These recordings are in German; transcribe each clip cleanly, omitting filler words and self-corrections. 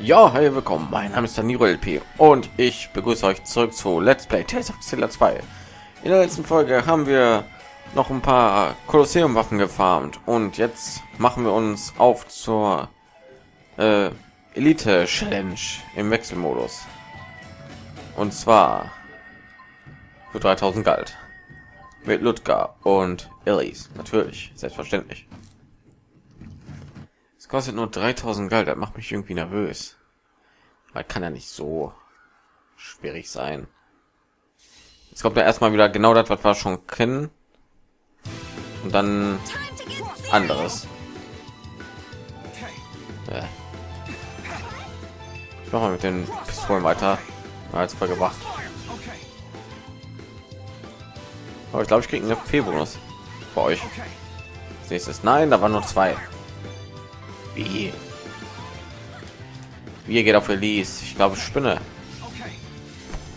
Ja, hey, willkommen, mein Name ist Daniro LP und ich begrüße euch zurück zu Let's Play Tales of Xillia 2. In der letzten Folge haben wir noch ein paar Kolosseum-Waffen gefarmt und jetzt machen wir uns auf zur Elite-Challenge im Wechselmodus. Und zwar für 3000 Gold mit Ludger und Illis, natürlich, selbstverständlich. Kostet nur 3000 Gold, das macht mich irgendwie nervös. Weil kann ja nicht so schwierig sein. Jetzt kommt ja erstmal wieder genau das, was wir schon kennen. Und dann anderes. Ich mach mal mit den Pistolen weiter. Als voll gemacht. Aber ich glaube, ich kriege einen FP-Bonus bei euch. Das nächste ist nein, da waren nur zwei. Wie geht auf Elise? Ich glaube, ich spinne.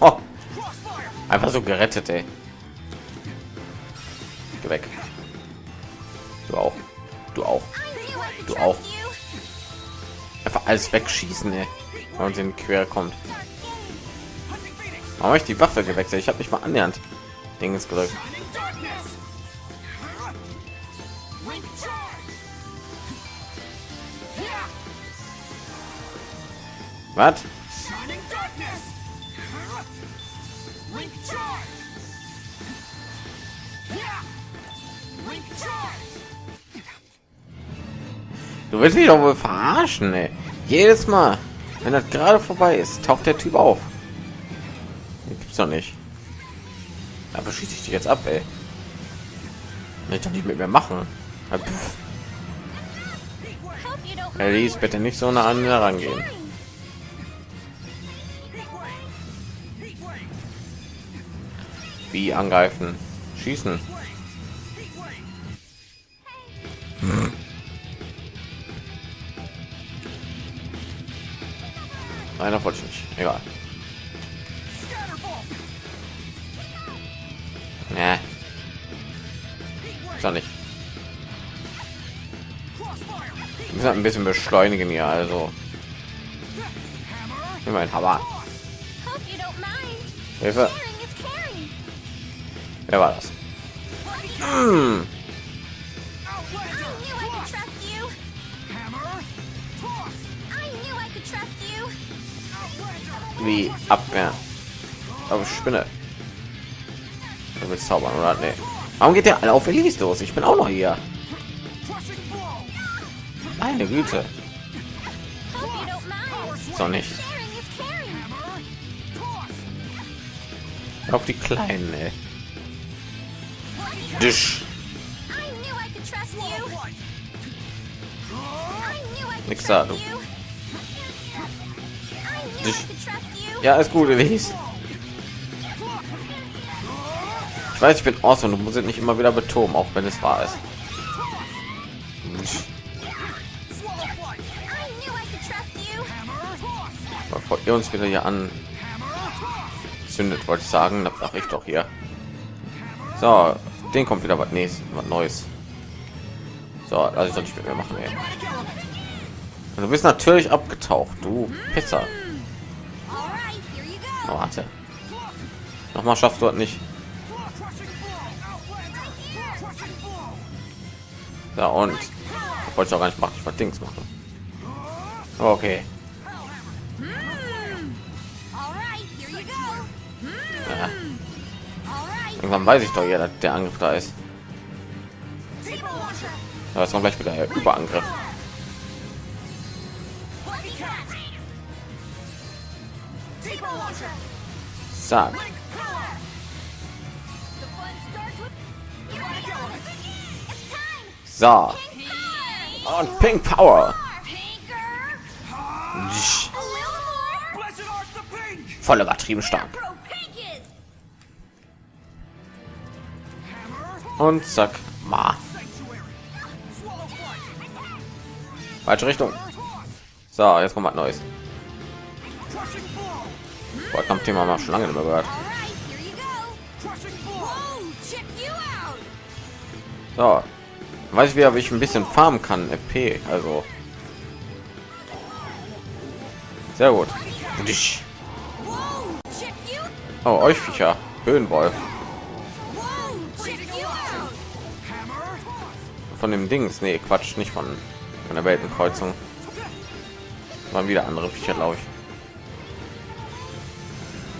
Oh. Einfach so gerettet, ey. Geh weg. Du auch. Du auch. Du auch. Einfach alles wegschießen, ey. Wenn man in die Quere kommt. Warum habe ich die Waffe gewechselt? Ich habe nicht mal annähernd Dings gedrückt. Was? Du willst mich doch wohl verarschen, ey. Jedes Mal, wenn das gerade vorbei ist, taucht der Typ auf. Den gibt's doch nicht. Aber schieße ich dich jetzt ab, ey. Ich kann nicht mit mir machen. Elise, bitte nicht so nah an mir rangehen. Wie angreifen, schießen. Einer wollte ich nicht, egal. Nee. Doch nicht. Wir müssen ein bisschen beschleunigen hier, also. Immerhin, aber. Hilfe. Wer war das? Hm. Wie Abwehr. Aber Spinne. Du willst zaubern, oder? Nee. Warum geht der auf Elise los? Ich bin auch noch hier. Meine Güte. So nicht. Auf die Kleinen, ey. Disch. Nix da, du. Disch. Ja, alles gut, Elise. Ich weiß, ich bin awesome. Du musst es nicht immer wieder betonen, auch wenn es wahr ist. Bevor ihr uns wieder hier anzündet, wollte ich sagen, da mache ich doch hier. So. Den kommt wieder was Neues, was Neues. So, also soll ich mit mir machen, ey. Und du bist natürlich abgetaucht, du Pisser. Oh, warte. Nochmal schaffst du das nicht. Ja, und das wollte ich auch gar nicht machen, ich wollte Dings machen. Okay. Ja. Irgendwann weiß ich doch ja, dass der Angriff da ist. Da ist noch gleich wieder der Überangriff. Sag. So. Und Pink Power. Voll übertrieben stark. Und zack, mal. Falsche Richtung. So, jetzt kommt was Neues. Boah, Kampfthema haben wir schon lange nicht mehr gehört. So, weiß ich wieder, wie ich ein bisschen farmen kann, FP, also. Sehr gut. Oh, euch Viecher. Höhenwolf. Von dem Dings. Nee, Quatsch. Nicht von der Weltenkreuzung. Waren wieder andere Viecher, glaube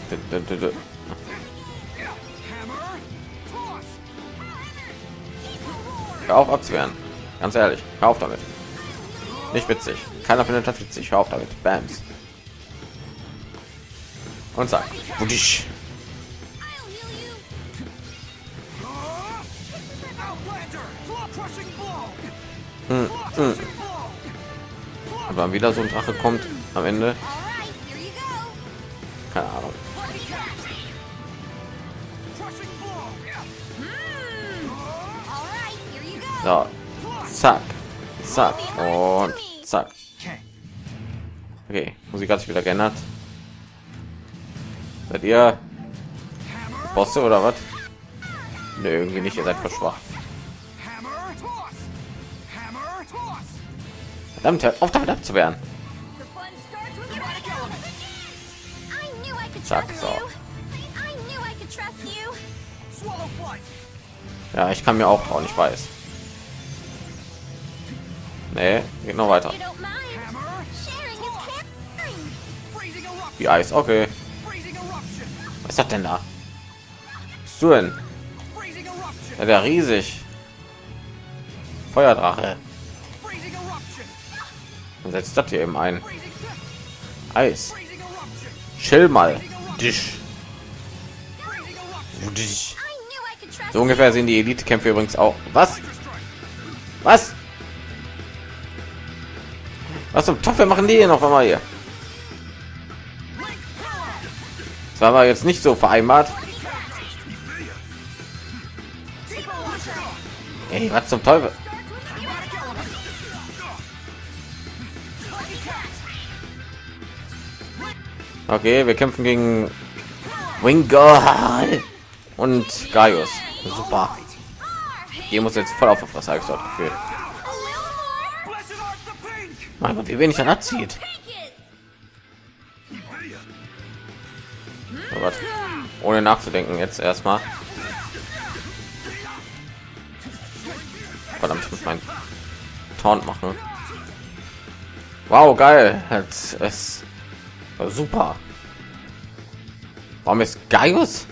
ich. Hör auf abzuwehren. Ganz ehrlich. Hör auf damit. Nicht witzig. Keiner findet das witzig. Hör auf damit. Bams. Und zack. Wudisch. Aber wenn wieder so ein Drache kommt am Ende. Keine Ahnung. So. Zack. Zack. Und zack. Okay, Musik hat sich wieder geändert. Seid ihr Bosse oder was? Ne, irgendwie nicht, ihr seid verschwacht. Verdammt, hört auf damit abzuwehren. Zack, so. Ja, ich kann mir auch trauen, ich weiß. Nee, geht noch weiter. Wie Eis, okay. Was ist das denn da? Was bist du denn? Ja, der riesig. Feuerdrache. Dann setzt das hier eben ein. Eis. Chill mal. So ungefähr sehen die Elite-Kämpfe übrigens auch. Was? Was? Was zum Teufel machen die hier noch einmal hier? Das war jetzt nicht so vereinbart. Ey, was zum Teufel? Okay, wir kämpfen gegen Wingard und Gaius. Super. Ihr muss jetzt voll auf was habe ich dort gefühlt. Mein Gott, wie wenig er abzieht. Oh Gott. Ohne nachzudenken jetzt erstmal. Verdammt, ich muss meinen Taunt machen. Wow, geil. Es war super. Warum ist Gaius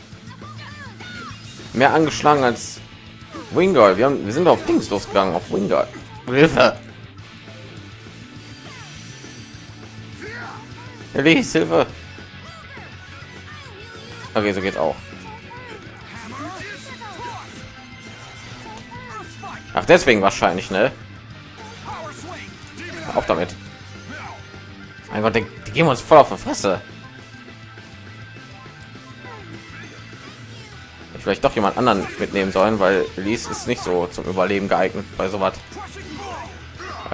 mehr angeschlagen als Wingard? Wir sind auf Dings losgegangen, auf Wingard. Hilfe! Elise, Hilfe! Okay, so geht's auch. Ach, deswegen wahrscheinlich, ne? Auf damit. Mein Gott, die geben uns voll auf die Fresse. Ich vielleicht doch jemand anderen mitnehmen sollen, weil Elise ist nicht so zum Überleben geeignet bei sowas.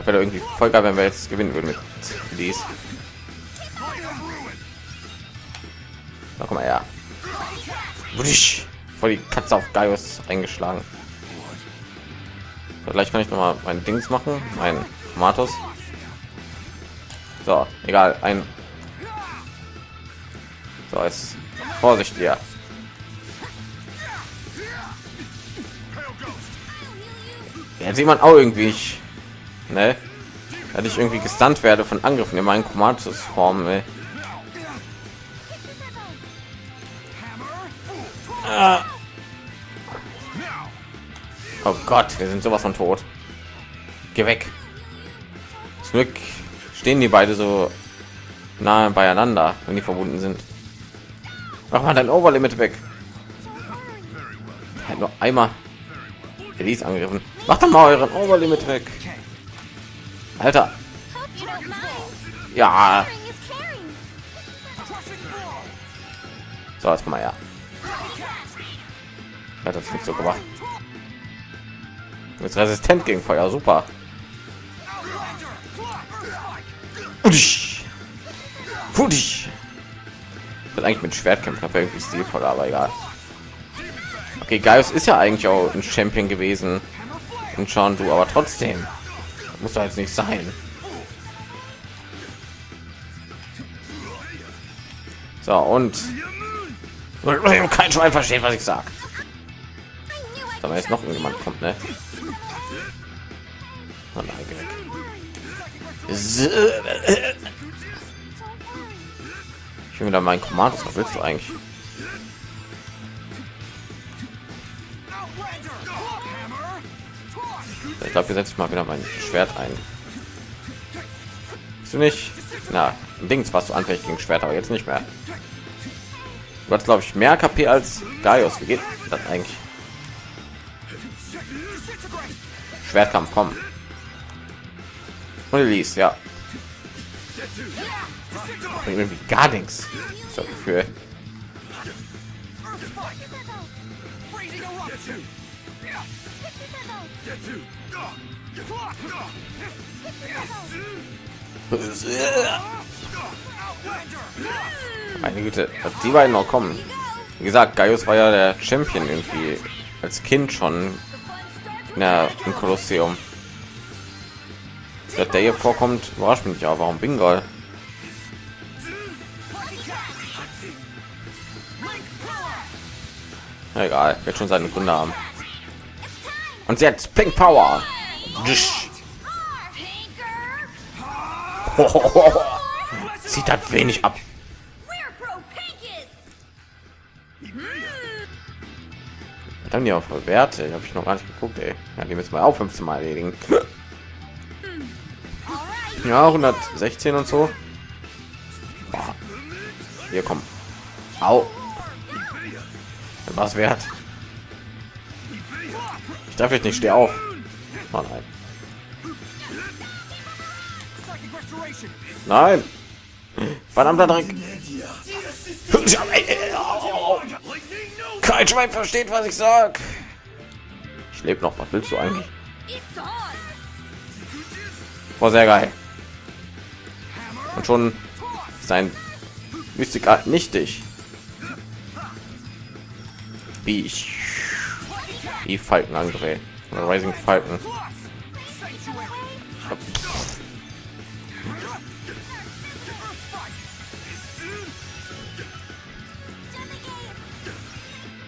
Wäre irgendwie voll geil, wenn wir jetzt gewinnen würden mit Elise. Na, komm mal her. Vor die Katze auf Gaius eingeschlagen. Vielleicht kann ich noch mal mein Dings machen, mein Matus. So, egal, ein. So, jetzt Vorsicht hier. Jetzt sieht man auch irgendwie nicht, ne? Dass ich irgendwie gestunt werde von Angriffen in meinen Chromatus-Formen. Oh Gott, wir sind sowas von tot. Geh weg. Zum Glück stehen die beide so nahe beieinander, wenn die verbunden sind. Mach mal dein Overlimit weg. Hat nur einmal Elise angegriffen. Macht doch mal euren Overlimit weg. Alter. Ja. So, jetzt komm mal her. Hat das nicht so gemacht. Jetzt resistent gegen Feuer, super. Wird eigentlich mit Schwertkämpfer irgendwie stilvoll, aber egal. Okay, Gaius ist ja eigentlich auch ein Champion gewesen und schauen du, aber trotzdem muss er jetzt nicht sein. So, und kein Schwein versteht, was ich sage. Aber jetzt noch irgendjemand kommt, ne? Oh nein, ich will wieder meinen Kommando. Was willst du eigentlich? Ich glaube, wir setzen mal wieder mein Schwert ein. Bist du nicht? Na, Dings warst du anfällig gegen Schwert, aber jetzt nicht mehr. Du hast, glaube ich, mehr KP als Gaius. Wie geht das eigentlich? Schwertkampf, komm. Und Elise, ja. Irgendwie gar nichts. So für. Meine Güte, dass die beiden noch kommen. Wie gesagt, Gaius war ja der Champion irgendwie als Kind schon im Kolosseum. Dass der hier vorkommt, überrascht mich ja. Warum Wingard? Egal, wird schon seine Gründe haben. Und jetzt Pink Power. Zieht das wenig ab. Was haben die auch für Werte? Habe ich noch gar nicht geguckt, ey. Ja, die müssen wir auch 15 Mal erledigen. Ja, 116 und so. Boah. Hier kommen. Au. Was wert? Ich darf jetzt nicht, steh auf. Oh nein. Nein. Verdammter Dreck. Kein Schwein versteht, was ich sag. Ich lebe noch. Was willst du eigentlich? War sehr geil. Und schon sein Mystic Art nichtig. Wie ich die Falken angedreht. Rising Falken.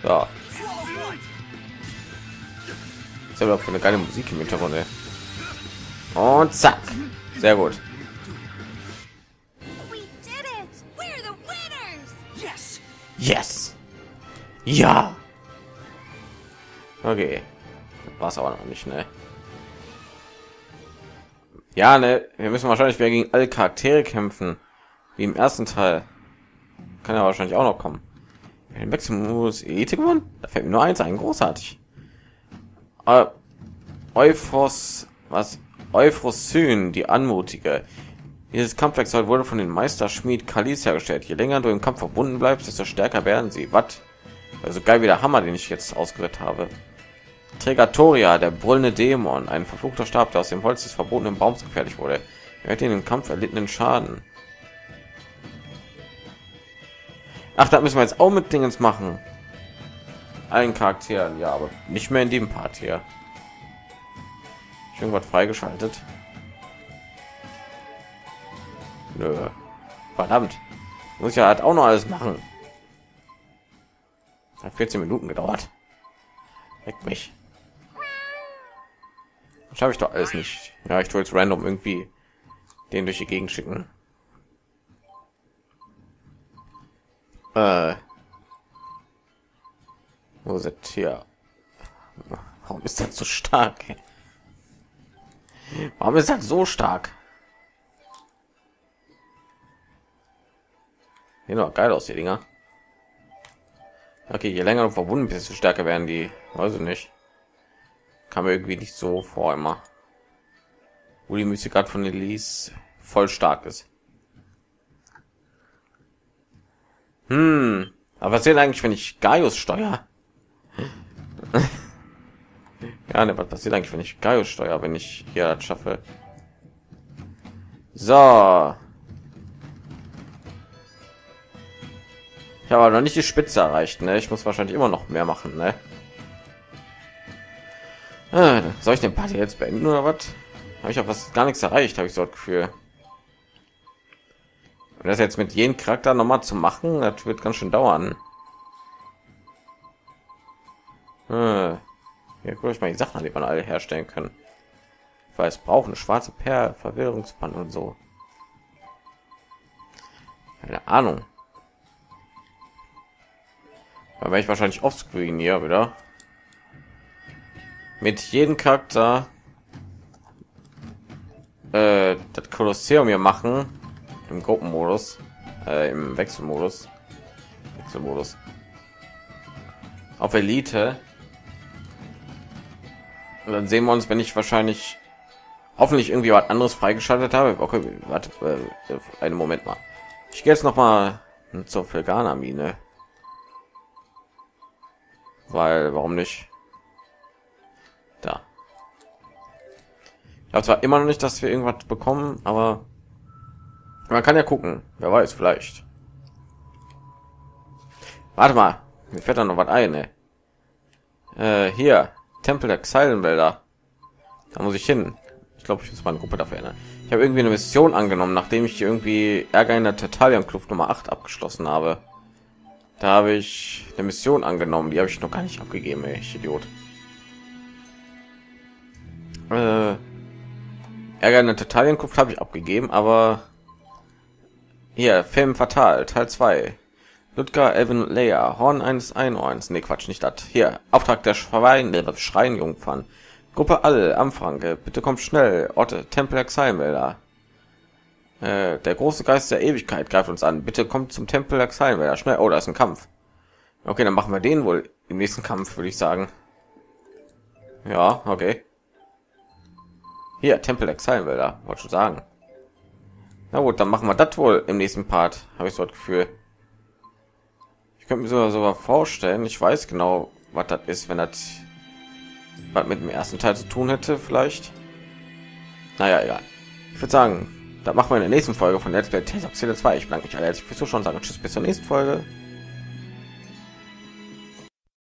Ja. Ich habe für eine geile Musik im Hintergrund. Und zack. Sehr gut. Yes. Ja. Okay. War es aber noch nicht, ne? Ja, ne? Wir müssen wahrscheinlich wieder gegen alle Charaktere kämpfen. Wie im ersten Teil. Kann ja wahrscheinlich auch noch kommen. Den Wechselmodus Elite gewonnen? Da fällt mir nur eins ein, großartig. Eufrosyn, die Anmutige. Dieses Kampfwerkzeug wurde von den Meisterschmied Kalis hergestellt. Je länger du im Kampf verbunden bleibst, desto stärker werden sie. Was? Also geil wie der Hammer, den ich jetzt ausgerüstet habe. Trigatoria, der brüllende Dämon. Ein verfluchter Stab, der aus dem Holz des verbotenen Baums gefertigt wurde. Er hat in dem Kampf erlittenen Schaden. Ach, da müssen wir jetzt auch mit Dingens machen. Allen Charakteren, ja, aber nicht mehr in dem Part hier. Irgendwas freigeschaltet. Nö. Verdammt. Muss ich ja halt auch noch alles machen. Hat 14 Minuten gedauert. Weg mich. Das habe ich doch alles nicht. Ja, ich tue jetzt random irgendwie den durch die Gegend schicken. Wo ist das hier? Warum ist das so stark? Warum ist das so stark? Sieht doch geil aus, die Dinger. Okay, je länger du verbunden bist, desto stärker werden die. Weiß ich nicht. Kam mir irgendwie nicht so vor immer. Wo die Musik gerade von Elise voll stark ist. Aber was sehen eigentlich, wenn ich Gaius steuere? Ja, ne, was passiert eigentlich, wenn ich Gaius steuere, wenn ich hier das schaffe? So. Ich habe aber noch nicht die Spitze erreicht, ne? Ich muss wahrscheinlich immer noch mehr machen, ne? Soll ich den Party jetzt beenden oder was? Habe ich auch was gar nichts erreicht, habe ich so das Gefühl. das jetzt mit jedem Charakter noch mal zu machen, das wird ganz schön dauern. Ja, guck ich mal die Sachen, die man alle herstellen können. Ich weiß, brauchen schwarze Perle, Verwirrungsband und so. Keine Ahnung. Da werde ich wahrscheinlich offscreen hier wieder mit jedem Charakter das Kolosseum hier machen im Gruppenmodus, im Wechselmodus auf Elite. Und dann sehen wir uns, wenn ich wahrscheinlich hoffentlich irgendwie was anderes freigeschaltet habe. Okay, warte, einen Moment mal. Ich gehe jetzt noch mal zur Vulgana Mine, weil warum nicht? Da. Ich glaube zwar immer noch nicht, dass wir irgendwas bekommen, aber man kann ja gucken. Wer weiß, vielleicht. Warte mal, mir fällt da noch was ein. Ey. Hier Tempel der Exilenwälder. Da muss ich hin. Ich glaube, ich muss meine Gruppe dafür ändern. Ich habe irgendwie eine Mission angenommen, nachdem ich irgendwie Ärger in der Tataly Kluft Nummer 8 abgeschlossen habe. Da habe ich eine Mission angenommen, die habe ich noch gar nicht abgegeben, ey, ich Idiot. Ärger in der Tataly Kluft habe ich abgegeben, aber hier Film Fatal Teil 2. Ludger, Alvin, Leia, Horn eines Einhorns. Ne, Quatsch, nicht das. Hier, Auftrag der Schrein, der Schreinjungfern. Gruppe alle, Anfranke, bitte kommt schnell. Orte, Tempel der Exilenwälder. Der große Geist der Ewigkeit greift uns an. Bitte kommt zum Tempel der Exilenwälder. Schnell. Oh, da ist ein Kampf. Okay, dann machen wir den wohl im nächsten Kampf, würde ich sagen. Ja, okay. Hier, Tempel der Exilenwälder, wollte schon sagen. Na gut, dann machen wir das wohl im nächsten Part, habe ich so das Gefühl. Ich könnte mir sogar vorstellen, ich weiß genau, was das ist, wenn das was mit dem ersten Teil zu tun hätte, vielleicht. Naja, egal. Ich würde sagen, da machen wir in der nächsten Folge von Let's Play Tales of Xillia 2. Ich bedanke mich alle herzlich fürs Zuschauen, sage tschüss bis zur nächsten Folge.